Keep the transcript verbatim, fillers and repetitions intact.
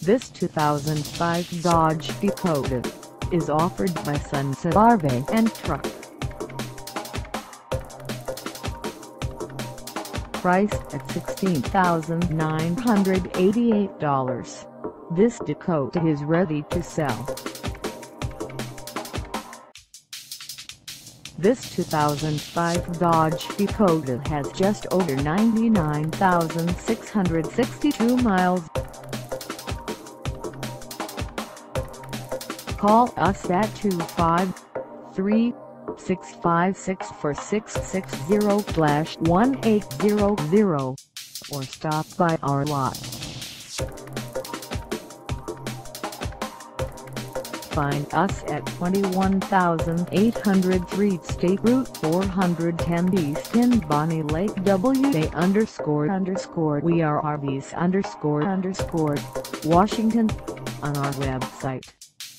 This two thousand five Dodge Dakota is offered by Sunset Rv and Truck. Priced at sixteen thousand nine hundred eighty-eight dollars, this Dakota is ready to sell. This two thousand five Dodge Dakota has just over ninety-nine thousand six hundred sixty-two miles. Call us at two five three, six five six, four six six zero, one eight zero zero or stop by our lot. Find us at twenty-one thousand eight hundred three State Route four hundred ten East in Bonney Lake, W A underscore underscore we are R Vs underscore underscore Washington on our website,